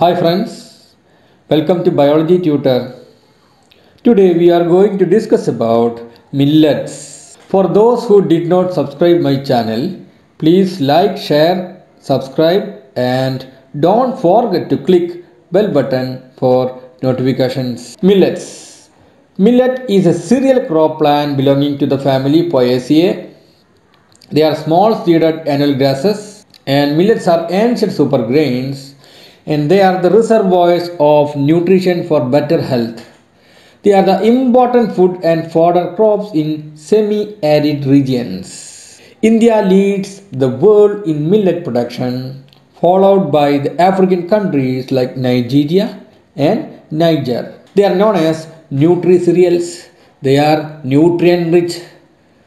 Hi friends, welcome to Biology Tutor. Today we are going to discuss about millets. For those who did not subscribe my channel, please like, share, subscribe and don't forget to click bell button for notifications. Millets. Millet is a cereal crop plant belonging to the family Poaceae. They are small seeded annual grasses and millets are ancient super grains. And they are the reservoirs of nutrition for better health. They are the important food and fodder crops in semi-arid regions. India leads the world in millet production, followed by the African countries like Nigeria and Niger. They are known as nutri-cereals. They are nutrient-rich.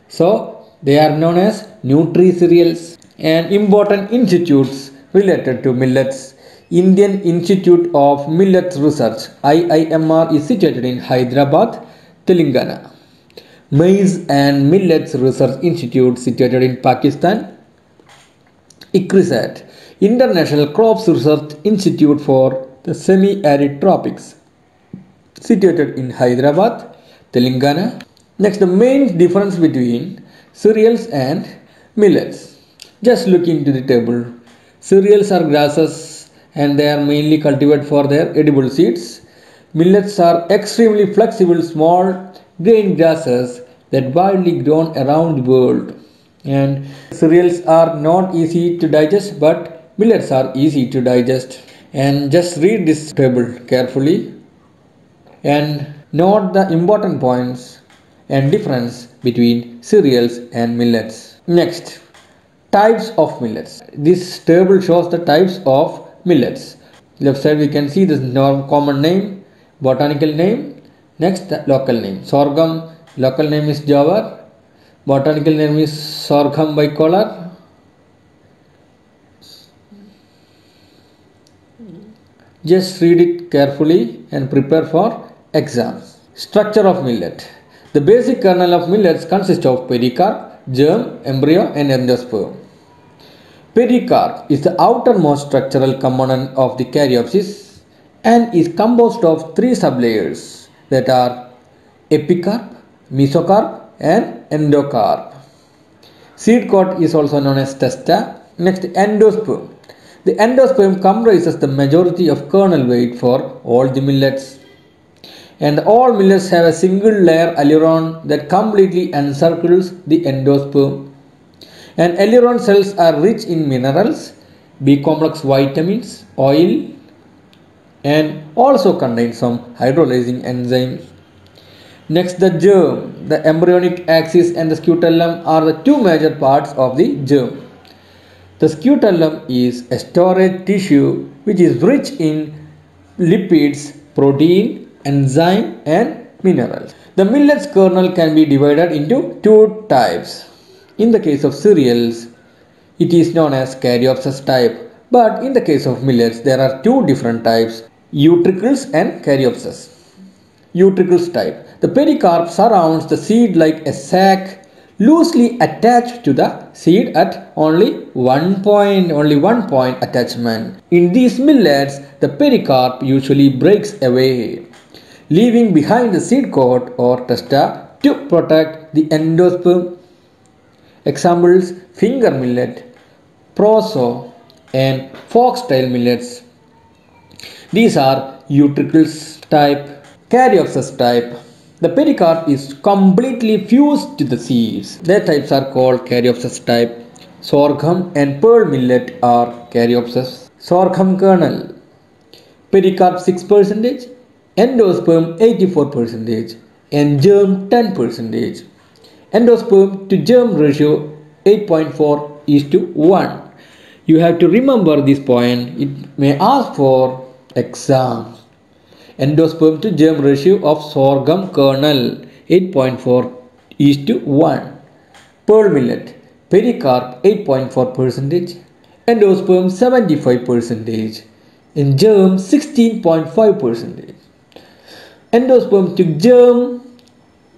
So, they are known as nutri-cereals. And important institutes related to millets. Indian Institute of Millets Research (IIMR) is situated in Hyderabad, Telangana. Maize and Millets Research Institute situated in Pakistan. ICRISAT International Crops Research Institute for the Semi-Arid Tropics situated in Hyderabad, Telangana. Next, the main difference between cereals and millets. Just look into the table. Cereals are grasses. And they are mainly cultivated for their edible seeds. Millets are extremely flexible small grain grasses that widely grown around the world. And cereals are not easy to digest, but millets are easy to digest. And just read this table carefully and note the important points and difference between cereals and millets. Next, types of millets. This table shows the types of millets. Left side we can see this common name, botanical name. Next, the local name. Sorghum, local name is jawar. Botanical name is sorghum bicolor. Just read it carefully and prepare for exams. Structure of millet. The basic kernel of millets consists of pericarp, germ, embryo and endosperm. Pericarp is the outermost structural component of the Caryopsis and is composed of three sublayers that are Epicarp, Mesocarp and Endocarp. Seed coat is also known as Testa. Next, endosperm. The endosperm comprises the majority of kernel weight for all the millets. And all millets have a single layer aleuron that completely encircles the endosperm. And aleuron cells are rich in minerals, B-complex vitamins, oil and also contain some hydrolyzing enzymes. Next, the germ. The embryonic axis and the scutellum are the two major parts of the germ. The scutellum is a storage tissue which is rich in lipids, protein, enzyme and minerals. The millet's kernel can be divided into two types. In the case of cereals, it is known as Caryopsis type, but in the case of millets, there are two different types, Utricules and Caryopsis. Utricules type. The pericarp surrounds the seed like a sac, loosely attached to the seed at only one point attachment. In these millets, the pericarp usually breaks away, leaving behind the seed coat or testa to protect the endosperm. Examples: Finger Millet, Proso and Foxtail Millets. These are Utricule type, Caryopsis type. The pericarp is completely fused to the seeds. Their types are called Caryopsis type. Sorghum and Pearl Millet are Caryopsis. Sorghum kernel. Pericarp 6%, endosperm 84% and germ 10%. Endosperm to germ ratio 8.4:1. You have to remember this point. It may ask for exam. Endosperm to germ ratio of sorghum kernel 8.4:1. Pearl millet. Pericarp 8.4%. Endosperm 75%. And germ 16.5%. Endosperm to germ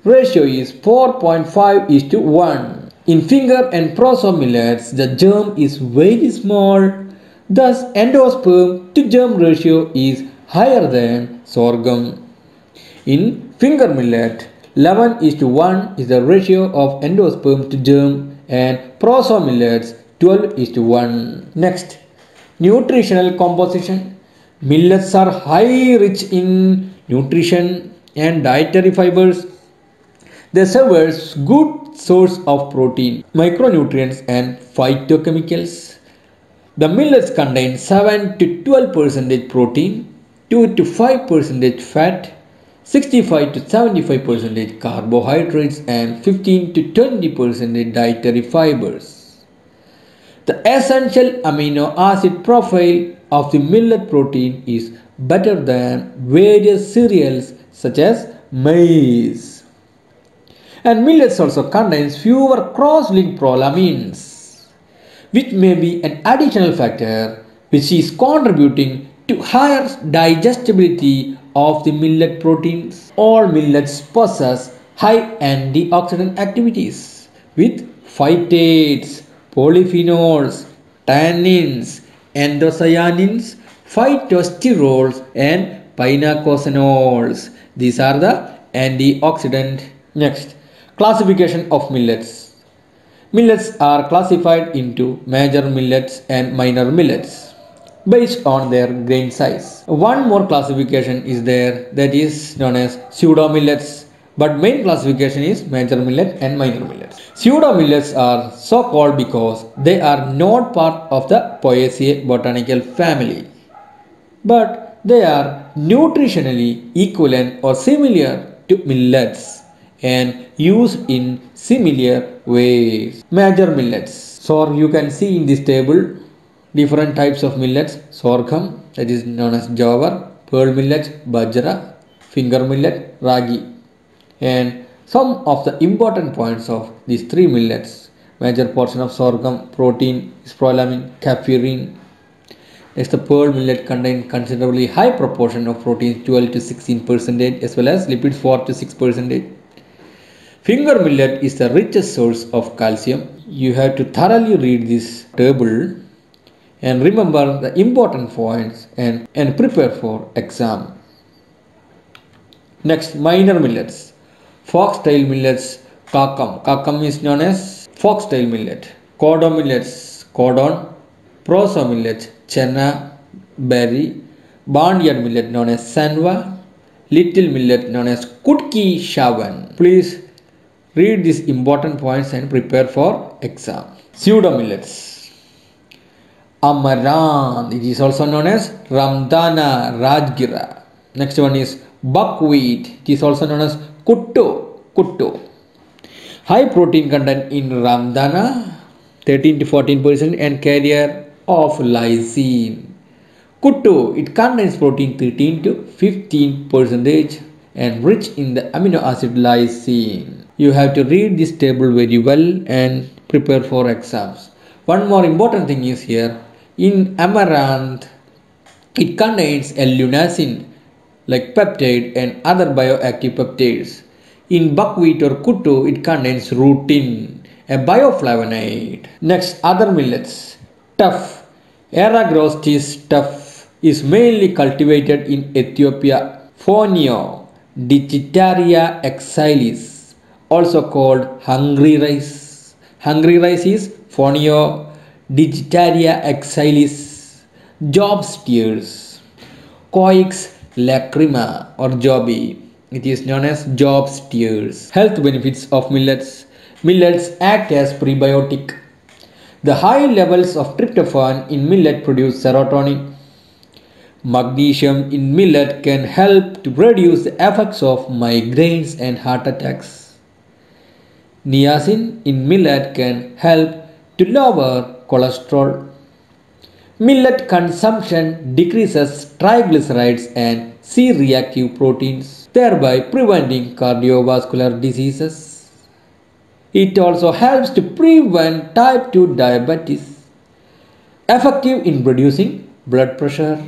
ratio is 4.5:1. In finger and proso millets, the germ is very small Thus, endosperm to germ ratio is higher than sorghum. In finger millet, 11:1 is the ratio of endosperm to germ and proso millets 12:1. Next, nutritional composition. Millets are highly rich in nutrition and dietary fibers. They serve as good source of protein, micronutrients and phytochemicals. The millets contain 7 to 12% protein, 2 to 5% fat, 65 to 75% carbohydrates and 15 to 20% dietary fibers. The essential amino acid profile of the millet protein is better than various cereals such as maize. And millets also contains fewer cross-linked prolamins, which may be an additional factor which is contributing to higher digestibility of the millet proteins. All millets possess high antioxidant activities with phytates, polyphenols, tannins, anthocyanins, phytosterols and pinacosanols. These are the antioxidant. Next, classification of millets. Millets are classified into major millets and minor millets based on their grain size. One more classification is there, that is known as pseudo millets, but main classification is major millet and minor millets. Pseudo millets are so called because they are not part of the Poaceae botanical family, but they are nutritionally equivalent or similar to millets and used in similar ways. Major millets. So you can see in this table different types of millets: sorghum, that is known as jowar, pearl millet, bajra, finger millet, ragi. And some of the important points of these three millets: major portion of sorghum protein is prolamin, caffeine. Next, the pearl millet contains considerably high proportion of protein, 12 to 16%, as well as lipids, 4 to 6%. Finger millet is the richest source of calcium. You have to thoroughly read this table and remember the important points and prepare for exam. Next, minor millets. Foxtail millets, kakam. Kakam is known as foxtail millet. Codon millets, codon. Proso millets, chana, berry. Barnyard millet known as sanwa. Little millet known as kutki shavan. Please read these important points and prepare for exam. Pseudo millets. Amaranth, it is also known as Ramdana Rajgira. Next one is buckwheat, it is also known as Kutto. High protein content in Ramdana, 13 to 14%, and carrier of lysine. Kutto, it contains protein 13 to 15% and rich in the amino acid lysine. You have to read this table very well and prepare for exams. One more important thing is here. In amaranth, it contains a lunacin like peptide and other bioactive peptides. In buckwheat or kuttu, it contains rutin, a bioflavonoid. Next, other millets. Tuff. Eragrostis tuff is mainly cultivated in Ethiopia. Fonio, Digitaria exilis, also called hungry rice. Hungry rice is Fonio, Digitaria exilis. Job's tears. Coex lacrima or jobby, it is known as job's tears. Health benefits of millets. Millets act as prebiotic. The high levels of tryptophan in millet produce serotonin. Magnesium in millet can help to reduce the effects of migraines and heart attacks. Niacin in millet can help to lower cholesterol. Millet consumption decreases triglycerides and C-reactive proteins, thereby preventing cardiovascular diseases. It also helps to prevent type 2 diabetes. Effective in reducing blood pressure.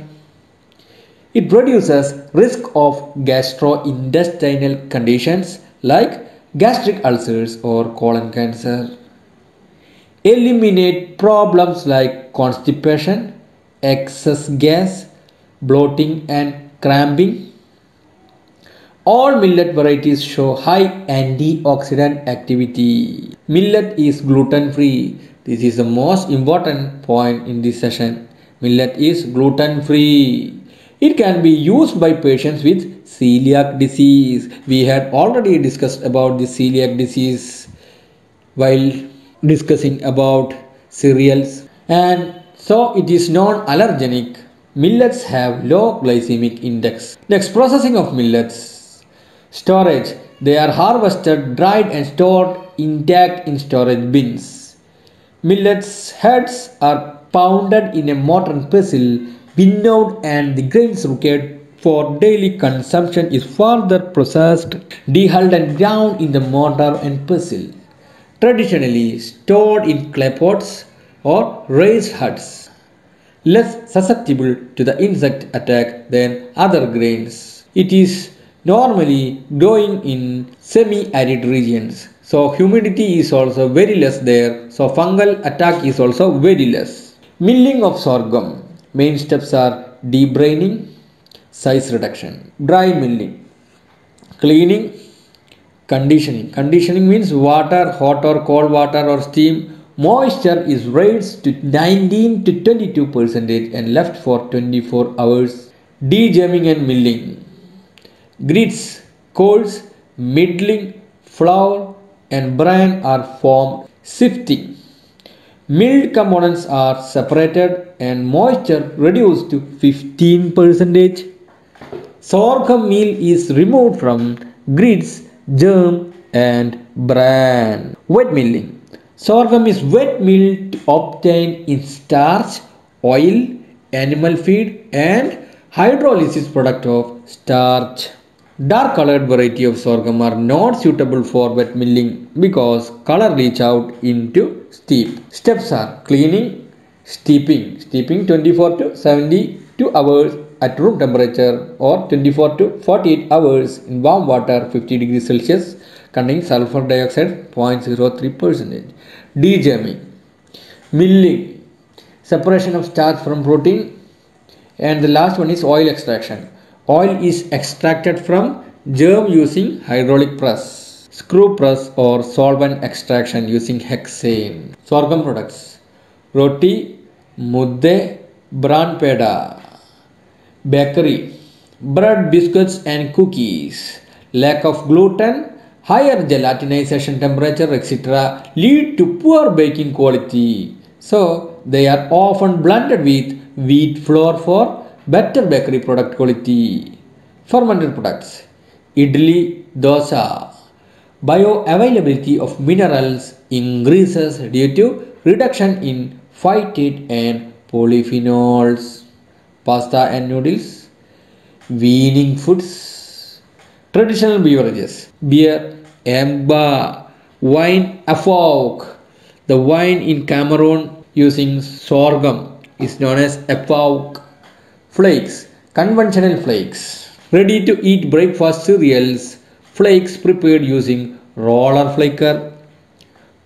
It reduces risk of gastrointestinal conditions like gastric ulcers or colon cancer. Eliminate problems like constipation, excess gas, bloating and cramping. All millet varieties show high antioxidant activity. Millet is gluten-free. This is the most important point in this session. Millet is gluten-free. It can be used by patients with celiac disease. We had already discussed about the celiac disease while discussing about cereals. And so it is non-allergenic. Millets have low glycemic index. Next, processing of millets. Storage. They are harvested, dried and stored intact in storage bins. Millets heads are pounded in a mortar pestle, binned out, and the grains required for daily consumption is further processed, dehulled and ground in the mortar and pestle. Traditionally stored in clay pots or raised huts. Less susceptible to the insect attack than other grains. It is normally growing in semi-arid regions. So humidity is also very less there. So fungal attack is also very less. Milling of sorghum. Main steps are debraining, size reduction, dry milling, cleaning, conditioning. Conditioning means water, hot or cold water or steam. Moisture is raised to 19% to 22% and left for 24 hours. Degerming and milling. Grits, coals, middling, flour and bran are formed. Sifting. Milled components are separated and moisture reduced to 15%. Sorghum meal is removed from grits, germ and bran. Wet milling. Sorghum is wet milled to obtain its starch, oil, animal feed and hydrolysis product of starch. Dark colored variety of sorghum are not suitable for wet milling because color leach out into steep. Steps are cleaning, steeping. Steeping 24 to 72 hours at room temperature or 24 to 48 hours in warm water 50 degrees Celsius. Containing sulfur dioxide 0.03%. Degerming, milling, separation of starch from protein, and the last one is oil extraction. Oil is extracted from germ using hydraulic press, screw press, or solvent extraction using hexane. Sorghum products: roti, mudde, bran peda, bakery, bread, biscuits, and cookies. Lack of gluten, higher gelatinization temperature, etc. lead to poor baking quality. So they are often blended with wheat flour for better bakery product quality. Fermented products: Idli, Dosa. Bioavailability of minerals increases due to reduction in phytate and polyphenols. Pasta and noodles. Weaning foods. Traditional beverages: beer, amber, wine, Afawok. The wine in Cameroon using sorghum is known as Afawok. Flakes, conventional flakes. Ready to eat breakfast cereals, flakes prepared using roller flaker.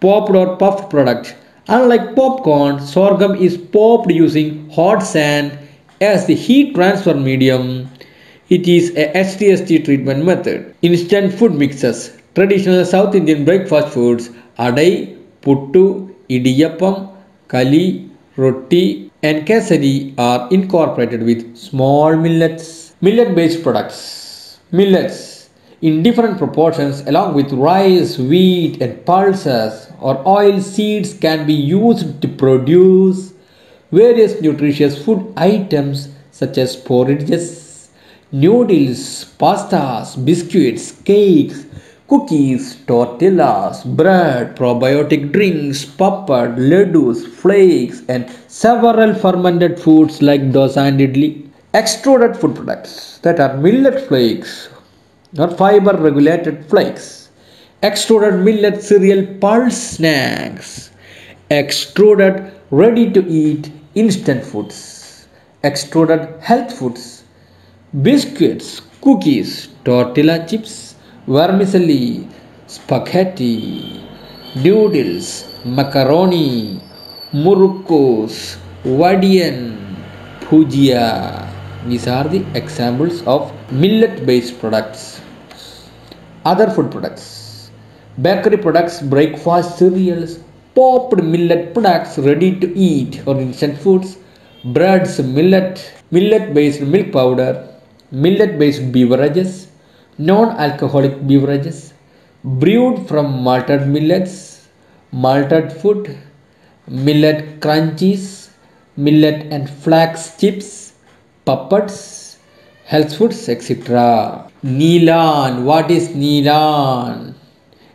Popped or puffed product. Unlike popcorn, sorghum is popped using hot sand as the heat transfer medium. It is a HTST treatment method. Instant food mixes. Traditional South Indian breakfast foods: adai, puttu, idiyappam, kali, roti and kesari are incorporated with small millets. Millet-based products. Millets in different proportions along with rice, wheat and pulses or oil seeds can be used to produce various nutritious food items such as porridges, noodles, pastas, biscuits, cakes, cookies, tortillas, bread, probiotic drinks, papad, laddus, flakes, and several fermented foods like dosa and idli. Extruded food products that are millet flakes or fiber regulated flakes. Extruded millet cereal pulse snacks. Extruded ready to eat instant foods. Extruded health foods. Biscuits, cookies, tortilla chips, vermicelli, spaghetti, noodles, macaroni, murukkos, vadiyan, Hujia. These are the examples of millet-based products. Other food products: bakery products, breakfast cereals, popped millet products, ready-to-eat or instant foods, breads, millet, millet-based milk powder, millet-based beverages, non-alcoholic beverages, brewed from malted millets, malted food, millet crunchies, millet and flax chips, puppets, health foods, etc. NIELAN. What is NIELAN?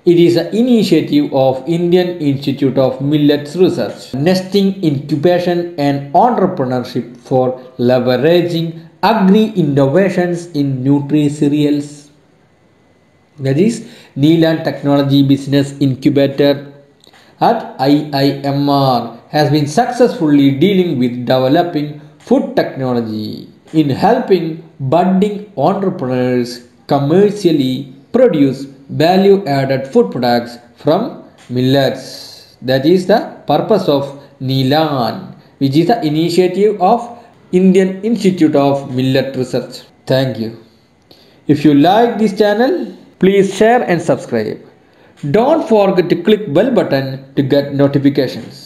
It is an initiative of Indian Institute of Millets Research. Nesting, incubation and entrepreneurship for leveraging agri-innovations in nutri-cereals. That is NIELAN Technology Business Incubator at IIMR has been successfully dealing with developing food technology in helping budding entrepreneurs commercially produce value-added food products from millets. That is the purpose of NIELAN, which is the initiative of Indian Institute of Millet Research. Thank you. If you like this channel, please share and subscribe. Don't forget to click bell button to get notifications.